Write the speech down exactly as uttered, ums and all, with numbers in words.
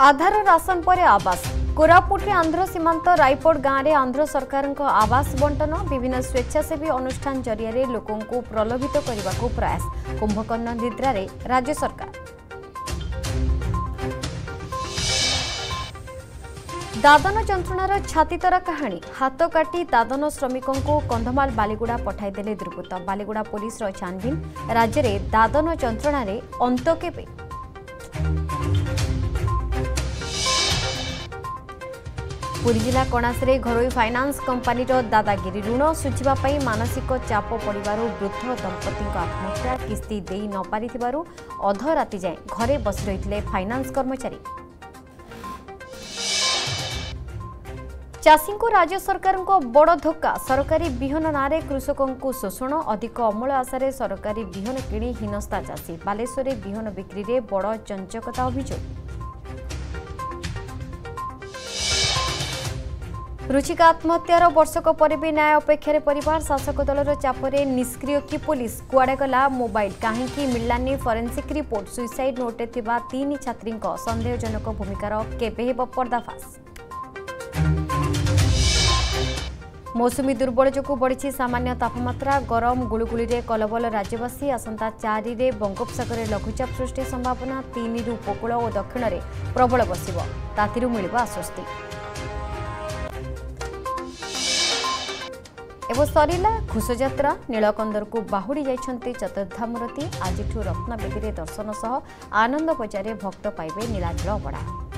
आधार ration पर आवास कोरापुट आंध्र सीमांत रायपोड गाँव में आंध्र सरकार आवास बंटन विभिन्न स्वेच्छासेवी अनुष्ठान जरिए लोकों को प्रलोभित करने को प्रयास कुंभकर्ण निद्रा रे राज्य सरकार। दादन जंत्रणार छातीतरा कहानी हाथ काटी दादन श्रमिकों को कंधमाल बालीगुड़ा पठाईदेले दुर्बृत्त बालीगुड़ा पुलिस छानबीन राज्य में दादन जंत्रणार अंत केबे। पुरी जिला कणासरे घरोई फाइनान्स कंपनी दादागिरी ऋण सुझाई मानसिक चाप पड़व वृद्ध दंपति आत्महत्या किस्ती दे न पारि अध राति जाए घरे बस रही फाइनान्स कर्मचारी। चाषी को राज्य सरकार को बड़ धोका सरकारी विहन नारे कृषकों को शोषण अधिक अमूल आशार सरकारी विहन किणी हीनस्था चाषी बालेश्वर विहन बिक्री में बड़ चंचकता अभियोग। रुचिका आत्महत्यार वर्षक पर भी न्याय अपेक्षार परिवार शासक दलर चापरे निष्क्रिय कि पुलिस कुआड़े गला मोबाइल कहीं मिलानी फरेन्सिक रिपोर्ट सुइसाइड नोटे थिबा तीन छात्री संदेहजनक भूमिकार केबे हेब पर्दाफाश। मौसुमी दुर्बल जोगु बढ़ी सामान्य तापमात्रा गरम गुलुगुली रे कलबल राज्यवासी आसंता चारि रे बंगोपसागर लघुचाप सृष्टि संभावना तीन रु उपकूल और दक्षिण रे प्रबल बसिबो तातिरु मिलिबा आश्वस्ति। एवं सरिला घुष यात्रा नीलकंदर को बाहुड़ी जाइछन्ति चतुर्धामूर्ति आजिठू रत्नबेदी दर्शन सह आनंद बजारे भक्त पाइबे नीलाजल अबड़ा।